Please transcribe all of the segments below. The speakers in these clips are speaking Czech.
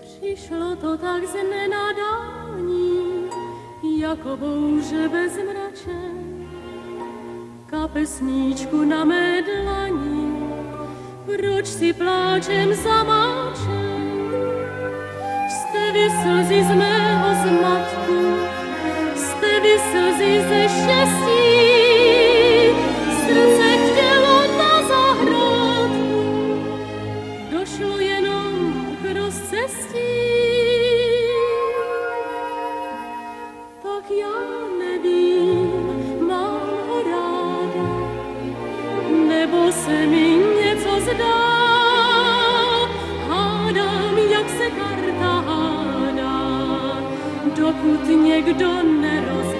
Přišlo to tak z nenadání, jako bouře bez mrače. Kapesníčku na mé dlani, proč si pláčem zamáčem? Jste vy slzy z mého zmatku, jste vy slzy ze štěstí. Srdce chtělo na zahrádku, došlo jenom k rozcestí. Tak já nevím, mám ho ráda, nebo se mi něco zdá. Hádám, jak se karta hádá, dokud někdo nerozdá.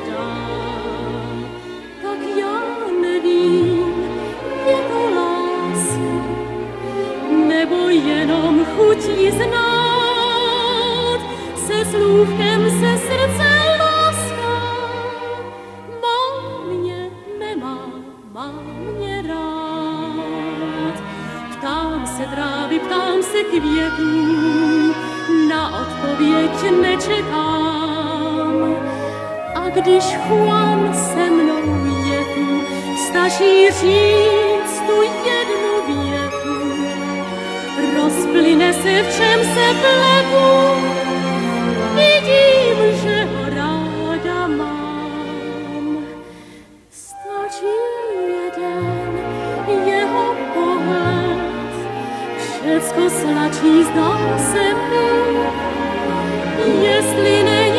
Tak já nevím, je to láska, nebo jenom chuť ji znát. Se slůvkem, se srdcem trávy, ptám se květů, na odpověď nečekám. A když Juan se mnou je tu, stačí říct tu jednu větu. Rozplyne se, v čem se pletu, vidím, že ho ráda mám. Stačí jeden jeho pohled, všecko slačí, zdá se mi, jestli není.